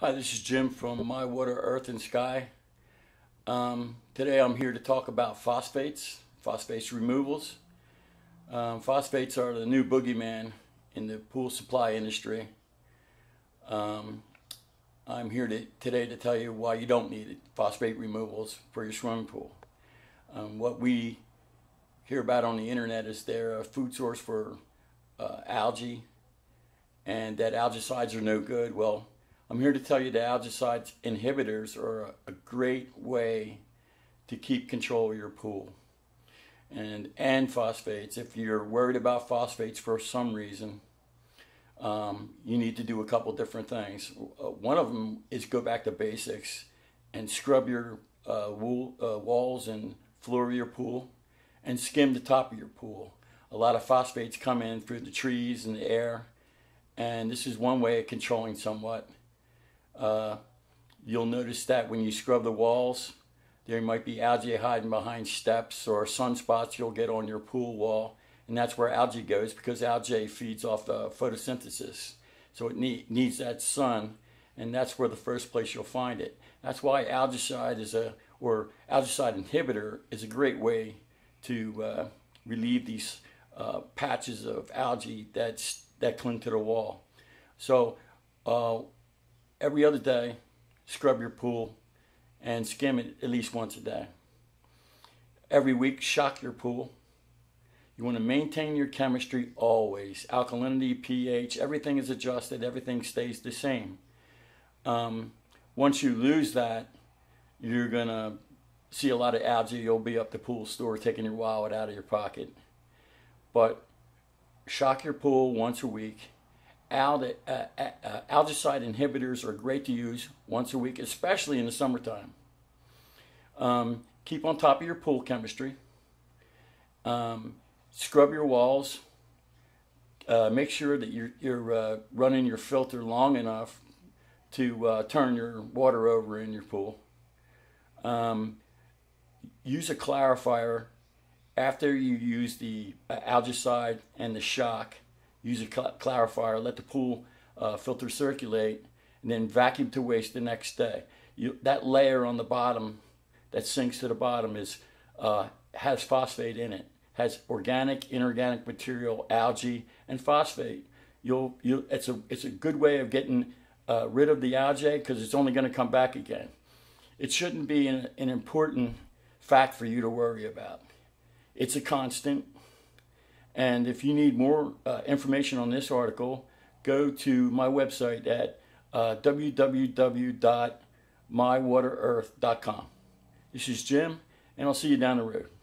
Hi, this is Jim from My Water, Earth, and Sky. Today I'm here to talk about phosphates removals. Phosphates are the new boogeyman in the pool supply industry. I'm here today to tell you why you don't need phosphate removals for your swimming pool. What we hear about on the internet is they're a food source for algae and that algicides are no good. Well, I'm here to tell you that algicide inhibitors are a great way to keep control of your pool and phosphates. If you're worried about phosphates for some reason, you need to do a couple different things. One of them is go back to basics and scrub your walls and floor of your pool and skim the top of your pool. A lot of phosphates come in through the trees and the air, and this is one way of controlling somewhat. You'll notice that when you scrub the walls, there might be algae hiding behind steps or sunspots you'll get on your pool wall, and that's where algae goes because algae feeds off the photosynthesis, so it needs that sun, and that's where the first place you'll find it. That's why algicide inhibitor is a great way to relieve these patches of algae that cling to the wall. So every other day, scrub your pool and skim it at least once a day. Every week, shock your pool. You want to maintain your chemistry always. Alkalinity, pH, everything is adjusted, everything stays the same. Once you lose that, you're going to see a lot of algae. You'll be up the pool store taking your wallet out of your pocket. But shock your pool once a week. Algicide inhibitors are great to use once a week, especially in the summertime. Keep on top of your pool chemistry. Scrub your walls. Make sure that you're running your filter long enough to turn your water over in your pool. Use a clarifier after you use the algicide and the shock. Use a clarifier, let the pool filter circulate, and then vacuum to waste the next day. That layer on the bottom that sinks to the bottom has phosphate in it, has organic, inorganic material, algae, and phosphate. It's a good way of getting rid of the algae because it's only going to come back again. It shouldn't be an important fact for you to worry about. It's a constant. And if you need more information on this article, go to my website at www.mywaterearth.com. This is Jim, and I'll see you down the road.